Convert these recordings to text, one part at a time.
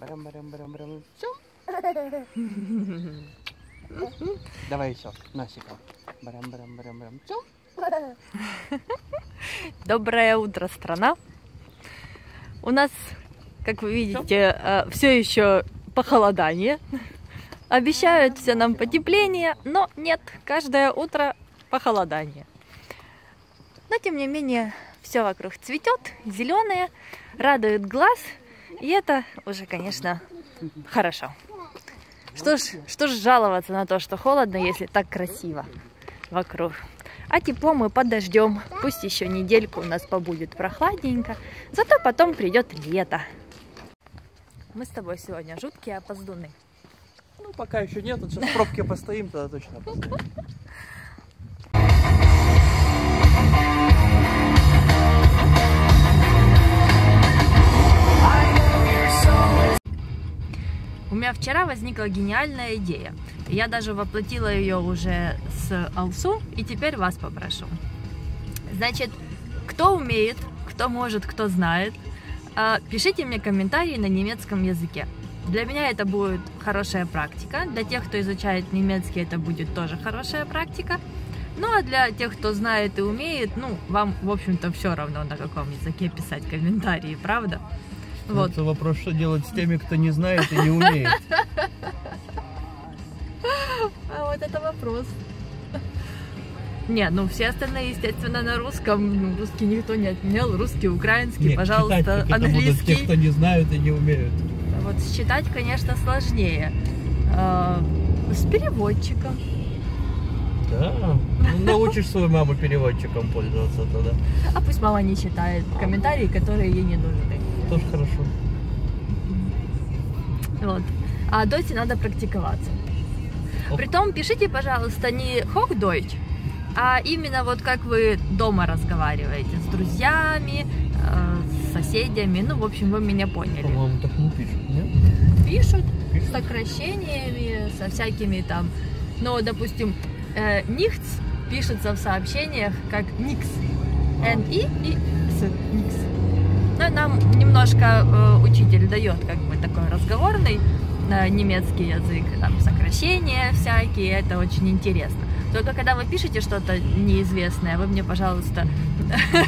Барам-барам-барам-барам. Давай еще, носиком. Барам-барам-барам-барам. Доброе утро, страна. У нас, как вы видите, все еще похолодание. Обещают все нам потепление, но нет, каждое утро похолодание. Но тем не менее, все вокруг цветет, зеленое, радует глаз, и это уже, конечно, хорошо. Что ж жаловаться на то, что холодно, если так красиво вокруг. А тепло мы подождем, пусть еще недельку у нас побудет прохладненько, зато потом придет лето. Мы с тобой сегодня жуткие опоздуны. Ну, пока еще нет, вот сейчас в пробке постоим, тогда точно постоим. У меня вчера возникла гениальная идея. Я даже воплотила ее уже с Алсу, и теперь вас попрошу. Значит, кто умеет, кто может, кто знает, пишите мне комментарии на немецком языке. Для меня это будет хорошая практика, для тех, кто изучает немецкий, это будет тоже хорошая практика. Ну а для тех, кто знает и умеет, ну, вам, в общем-то, все равно, на каком языке писать комментарии, правда? Вот. Это вопрос, что делать с теми, кто не знает и не умеет. А вот это вопрос. Не, ну все остальные, естественно, на русском. Русский никто не отменял. Русский, украинский, пожалуйста, английский. Те, кто не знают и не умеют. Вот считать, конечно, сложнее. С переводчиком. Да. Ну, научишь свою маму переводчиком пользоваться тогда. А пусть мама не читает комментарии, которые ей не нужны. Тоже хорошо. Вот. А Дойте надо практиковаться. Притом пишите, пожалуйста, не Hochdeutsch, а именно вот как вы дома разговариваете с друзьями, с соседями. Ну, в общем, вы меня поняли. По-моему, так не пишут, нет? Пишут. С сокращениями, со всякими там. Но, допустим, Nichts пишется в сообщениях как Nix. N-I-X. Nix. Но нам немножко учитель дает как бы такой разговорный немецкий язык, там сокращения всякие, это очень интересно. Только когда вы пишете что-то неизвестное, вы мне, пожалуйста...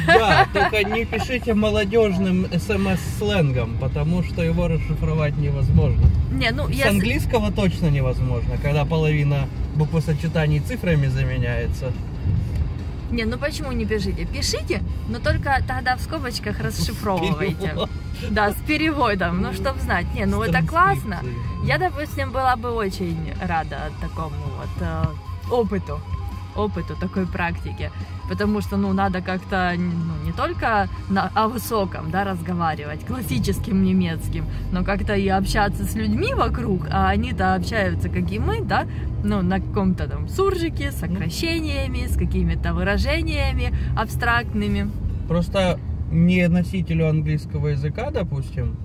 Да, только не пишите молодежным смс-сленгом, потому что его расшифровать невозможно. Не, ну, с английского точно невозможно, когда половина буквосочетаний цифрами заменяется. Не, ну почему не пишите? Пишите, но только тогда в скобочках расшифровывайте. Да, с переводом, ну чтобы знать. Не, ну это классно. Я, допустим, была бы очень рада такому вот опыту такой практики. Потому что, ну, надо как-то, ну, не только о высоком, да, разговаривать, классическим немецким, но как-то и общаться с людьми вокруг, а они-то общаются, как и мы, да, ну, на каком-то там суржике, с сокращениями, с какими-то выражениями абстрактными. Просто не носителю английского языка, допустим,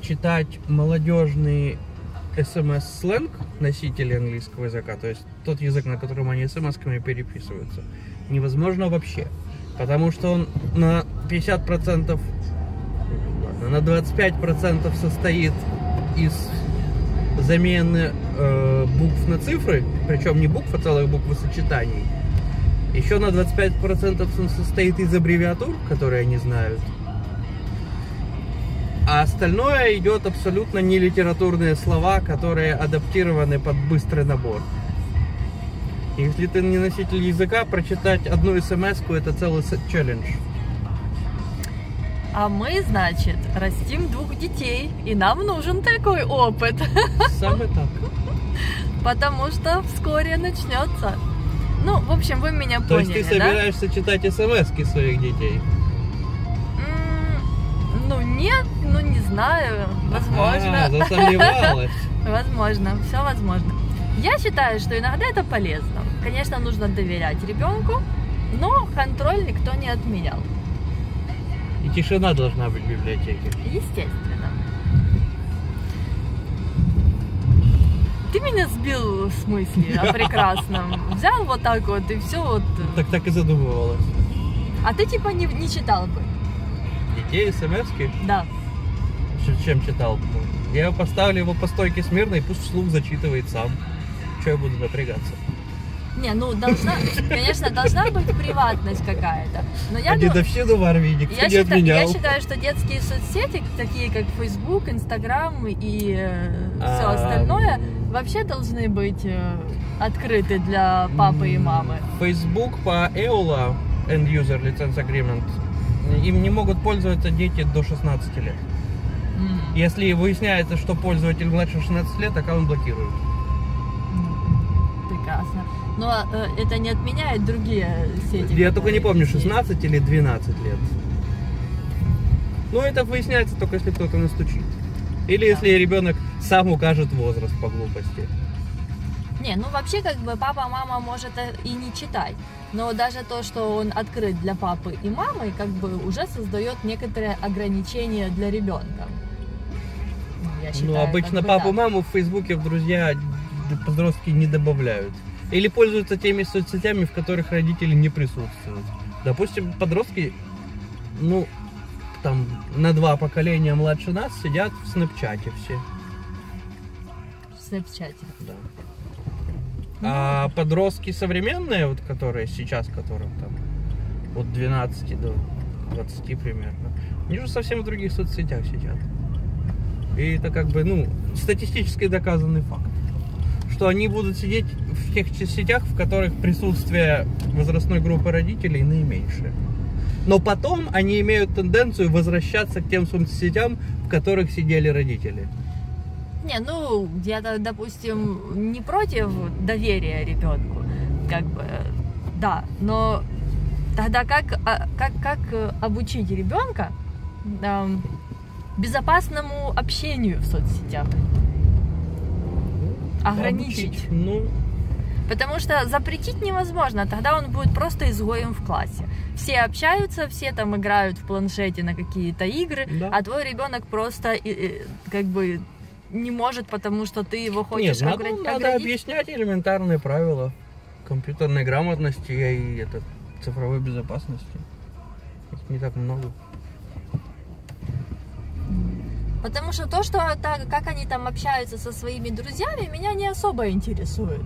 читать молодежный СМС-сленг носителей английского языка, то есть тот язык, на котором они СМС-ками переписываются, невозможно вообще, потому что он на 50%, на 25% состоит из замены букв на цифры, причем не букв, а целых буквосочетаний. Еще на 25% он состоит из аббревиатур, которые они знают. А остальное идет абсолютно не литературные слова, которые адаптированы под быстрый набор. Если ты не носитель языка, прочитать одну смс-ку – это целый челлендж. А мы, значит, растим двух детей, и нам нужен такой опыт. Самый так. Потому что вскоре начнется. Ну, в общем, вы меня поняли, да? То есть ты собираешься читать смс-ки своих детей? Ну, нет, ну, не знаю, возможно. Засомневалась. Возможно, все возможно. Я считаю, что иногда это полезно. Конечно, нужно доверять ребенку, но контроль никто не отменял. И тишина должна быть в библиотеке. Естественно. Ты меня сбил с мысли о прекрасном. Взял вот так вот и все вот. Так и задумывалась. А ты типа не читал бы? Детей смс-ки? Да. Чем читал? Я поставлю его по стойке смирно, и пусть вслух зачитывает сам. Че я буду напрягаться? Не, ну, должна, конечно, должна быть приватность какая-то. Но я дедовщину в армии никто не отменял. Я считаю, что детские соцсети, такие как Facebook, Instagram и все остальное, вообще должны быть открыты для папы и мамы. Facebook по EULA, End User License Agreement, им не могут пользоваться дети до 16 лет. Если выясняется, что пользователь младше 16 лет, аккаунт блокируют. Прекрасно. Но это не отменяет другие сети. Я только не помню, 16 или 12 лет. Но это выясняется только если кто-то настучит. Или если ребенок сам укажет возраст по глупости. Не, ну вообще как бы папа-мама может и не читать. Но даже то, что он открыт для папы и мамы, как бы уже создает некоторые ограничения для ребенка. Считаю, ну, обычно папу-маму в Фейсбуке в друзья подростки не добавляют. Или пользуются теми соцсетями, в которых родители не присутствуют. Допустим, подростки, ну, там, на 2 поколения младше нас сидят в Snapchat'е все. В Snapchat'е? Да. А подростки современные, вот которые сейчас, которым там от 12 до 20 примерно, они же совсем в других соцсетях сидят. И это как бы, ну, статистически доказанный факт, что они будут сидеть в тех сетях, в которых присутствие возрастной группы родителей наименьшее. Но потом они имеют тенденцию возвращаться к тем соцсетям, в которых сидели родители. Не, ну, я, допустим, не против доверия ребенку, как бы, да, но тогда как обучить ребенка безопасному общению в соцсетях? Ограничить. Обучить, ну... Потому что запретить невозможно, тогда он будет просто изгоем в классе. Все общаются, все там играют в планшете на какие-то игры, да. А твой ребенок просто как бы не может, потому что ты его хочешь ограничить. Надо объяснять элементарные правила компьютерной грамотности и цифровой безопасности. Их не так много. Потому что то, что как они там общаются со своими друзьями, меня не особо интересует.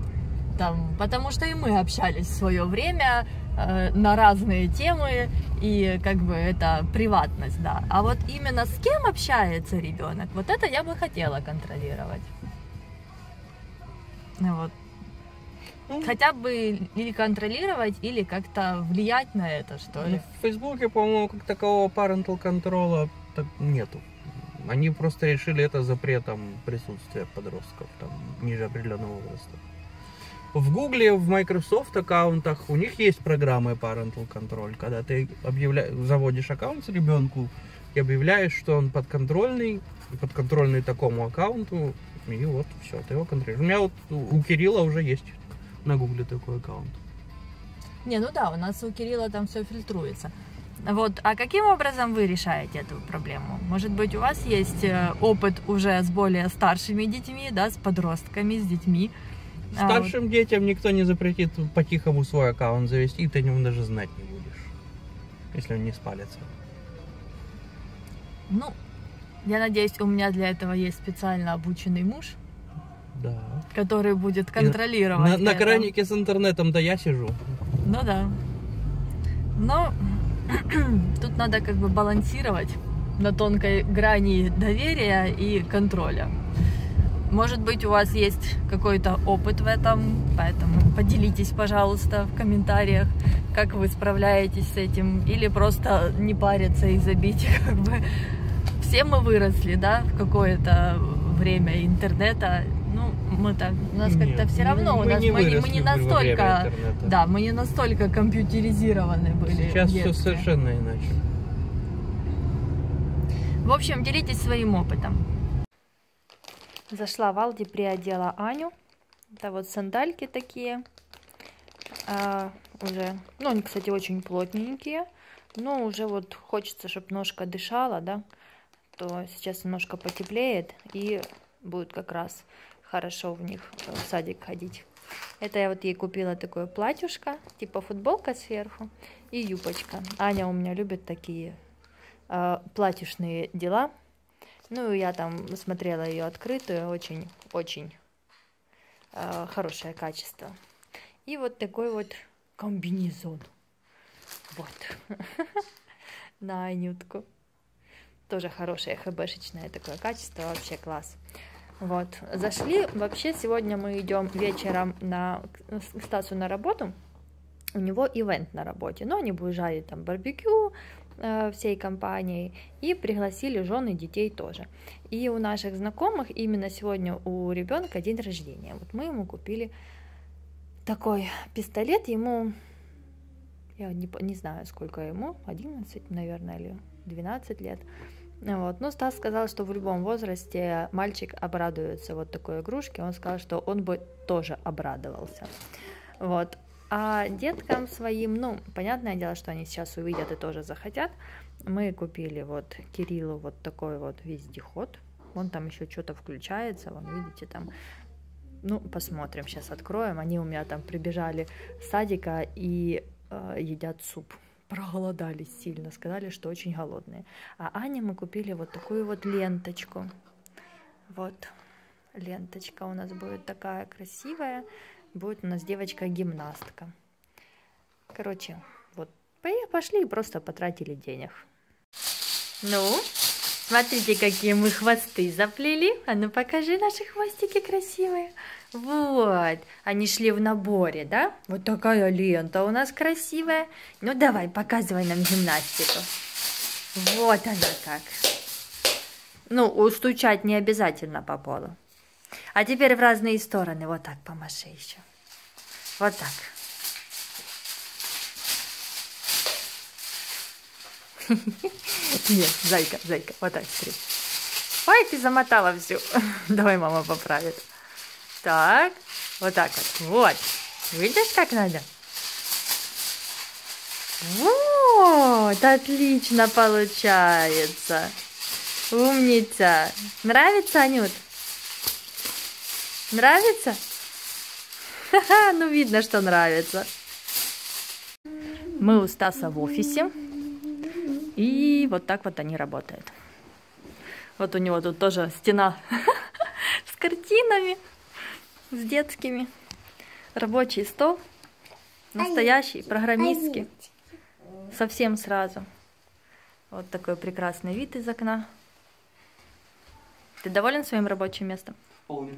Там, потому что и мы общались в свое время на разные темы, и как бы это приватность, да. А вот именно с кем общается ребенок, вот это я бы хотела контролировать. Вот. Хотя бы или контролировать, или как-то влиять на это, что ли. В Фейсбуке, по-моему, как такового parental контроля нету. Они просто решили это запретом присутствия подростков там, ниже определенного возраста. В Google, в Microsoft аккаунтах у них есть программы Parental Control, когда ты заводишь аккаунт с ребенку и объявляешь, что он подконтрольный такому аккаунту, и вот все, ты его контролируешь. У меня вот у Кирилла уже есть на Google такой аккаунт. Не, ну да, у нас у Кирилла там все фильтруется. Вот, а каким образом вы решаете эту проблему? Может быть, у вас есть опыт уже с более старшими детьми, да, с подростками, с детьми? Старшим детям никто не запретит по-тихому свой аккаунт завести, и ты о нем даже знать не будешь, если он не спалится. Ну, я надеюсь, у меня для этого есть специально обученный муж, да, который будет контролировать. На кранике с интернетом-то я сижу. Ну да. Но... Тут надо как бы балансировать на тонкой грани доверия и контроля. Может быть, у вас есть какой-то опыт в этом, поэтому поделитесь, пожалуйста, в комментариях, как вы справляетесь с этим, или просто не париться и забить. Как бы. Все мы выросли, да, в какое-то время интернета. Ну, мы так, у нас как-то все равно, мы не настолько компьютеризированы были. Сейчас все совершенно иначе. В общем, делитесь своим опытом. Зашла в Aldi, приодела Аню. Это вот сандальки такие. Уже, ну, они, кстати, очень плотненькие. Но уже вот хочется, чтобы ножка дышала, да. То сейчас немножко потеплеет и будет как раз... хорошо в них в садик ходить. Это я вот ей купила такое платьюшко, типа футболка сверху и юбочка. Аня у меня любит такие платьюшные дела. Ну, я там смотрела ее открытую, очень-очень хорошее качество. И вот такой вот комбинезон. Вот. На Анютку. Тоже хорошее хбшечное такое качество, вообще класс. Вот, зашли. Вообще сегодня мы идем вечером к Стасу на работу. У него ивент на работе, но они выезжали там барбекю всей компанией и пригласили жен и детей тоже. И у наших знакомых именно сегодня у ребенка день рождения. Вот мы ему купили такой пистолет, ему, я не знаю сколько ему, 11, наверное, или 12 лет. Вот. Но Стас сказал, что в любом возрасте мальчик обрадуется вот такой игрушке, он сказал, что он бы тоже обрадовался. Вот. А деткам своим, ну, понятное дело, что они сейчас увидят и тоже захотят. Мы купили вот Кириллу вот такой вот вездеход. Вон там еще что-то включается, вон, видите, там. Ну, посмотрим, сейчас откроем. Они у меня там прибежали с садика и едят суп. Проголодались сильно, сказали, что очень голодные. А Ане мы купили вот такую вот ленточку. Вот ленточка у нас будет такая красивая. Будет у нас девочка-гимнастка. Короче, вот пошли и просто потратили денег. Ну, смотрите, какие мы хвосты заплели. А ну покажи наши хвостики красивые. Вот, они шли в наборе, да? Вот такая лента у нас красивая. Ну давай, показывай нам гимнастику. Вот она как. Ну, устучать не обязательно по полу. А теперь в разные стороны. Вот так помаши еще. Вот так. Нет, зайка, зайка. Вот так. Ой, ты замотала всю. Давай мама поправит. Так. Вот так вот. Вот. Видишь, как надо? Вот. Отлично получается. Умница. Нравится, Анют? Нравится? Ха-ха, ну видно, что нравится. Мы у Стаса в офисе. И вот так вот они работают. Вот у него тут тоже стена с картинами, с детскими. Рабочий стол. Настоящий, программистский. Совсем сразу. Вот такой прекрасный вид из окна. Ты доволен своим рабочим местом? Полный.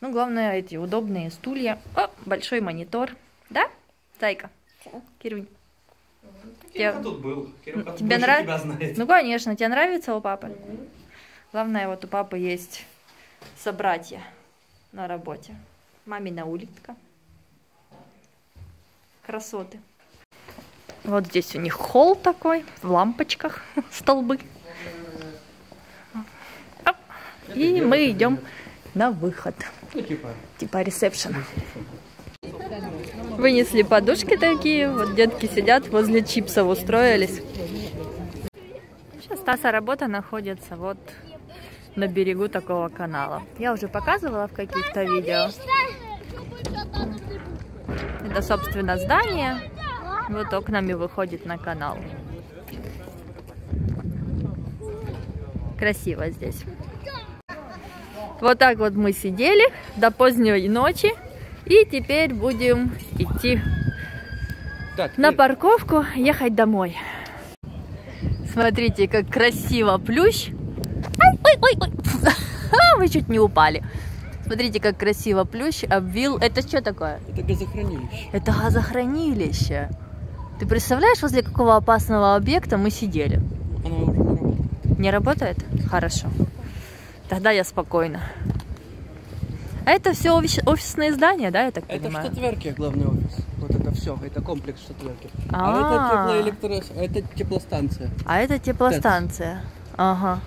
Ну, главное, эти удобные стулья. О, большой монитор. Да, зайка? Кирюнь. Кирюха тут был. Кирюха тебе нравится? Ну, конечно. Тебе нравится у папы? Угу. Главное, вот у папы есть собратья на работе. Мамина улитка. Красоты. Вот здесь у них холл такой. В лампочках столбы. Оп. И мы идем на выход. Ну, типа ресепшн. Вынесли подушки такие. Вот детки сидят, возле чипсов устроились. Сейчас Стаса работа находится вот на берегу такого канала. Я уже показывала в каких-то видео. Это, собственно, здание. Вот окнами выходит на канал. Красиво здесь. Вот так вот мы сидели до поздней ночи. И теперь будем идти на парковку, ехать домой. Смотрите, как красиво плющ. Ой-ой-ой! Вы чуть не упали. Смотрите, как красиво плющ обвил. Это что такое? Это газохранилище. Это газохранилище. Ты представляешь, возле какого опасного объекта мы сидели? Оно уже не работает. Не работает? Хорошо. Тогда я спокойно. А это все офисные здания, да, я так понимаю? Это в Четверке главный офис. Вот это все, это комплекс Четверки. А это теплостанция. А это теплостанция. Ага.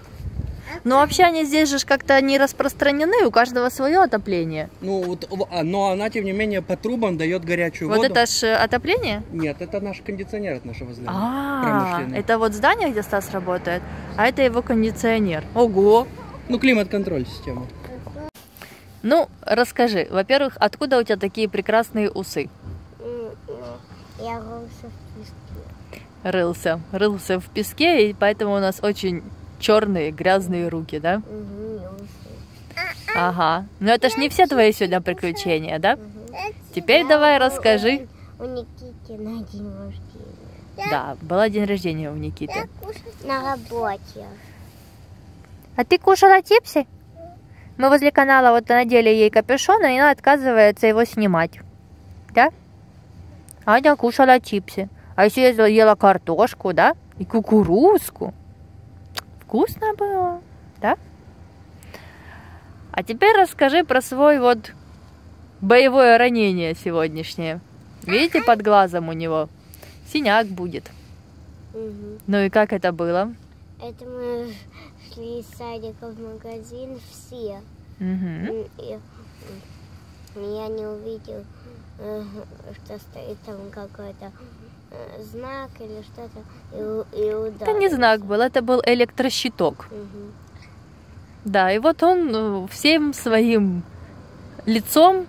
Ну вообще они здесь же как-то не распространены, у каждого свое отопление. Ну вот, но она тем не менее по трубам дает горячую воду. Вот это же отопление? Нет, это наш кондиционер от нашего здания. Это вот здание, где Стас работает, а это его кондиционер. Ого! Ну, климат-контроль система. Ну, расскажи, во-первых, откуда у тебя такие прекрасные усы? Я рылся в песке. Рылся в песке, и поэтому у нас очень черные грязные руки, да? Ага. Но это ж не все твои сегодня приключения, да? Теперь давай расскажи. У Никиты на день рождения. Да, был день рождения у Никиты. На работе. А ты кушала чипсы? Мы возле канала вот надели ей капюшон, и она отказывается его снимать. Да? Аня кушала чипсы. А еще я ела картошку, да? И кукурузку. Вкусно было, да? А теперь расскажи про свой вот боевое ранение сегодняшнее. Видите, под глазом у него синяк будет. Угу. Ну и как это было? Это мы шли из садика в магазин все. Угу. И я не увидел, что стоит там какой-то знак или что-то. И ударился. Это не знак был, это был электрощиток. Угу. Да, и вот он всем своим лицом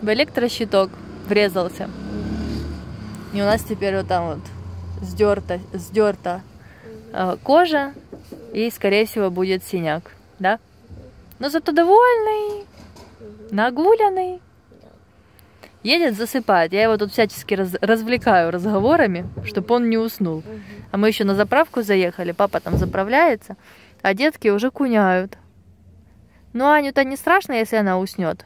в электрощиток врезался. И у нас теперь вот там вот сдерта кожа, и, скорее всего, будет синяк, да? Но зато довольный, нагуляный. Едет, засыпает. Я его тут всячески развлекаю разговорами, чтобы он не уснул. А мы еще на заправку заехали, папа там заправляется, а детки уже куняют. Ну, Аню-то не страшно, если она уснет.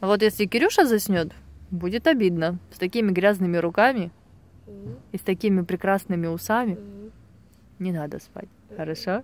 А вот если Кирюша заснет, будет обидно. С такими грязными руками и с такими прекрасными усами не надо спать. Хорошо?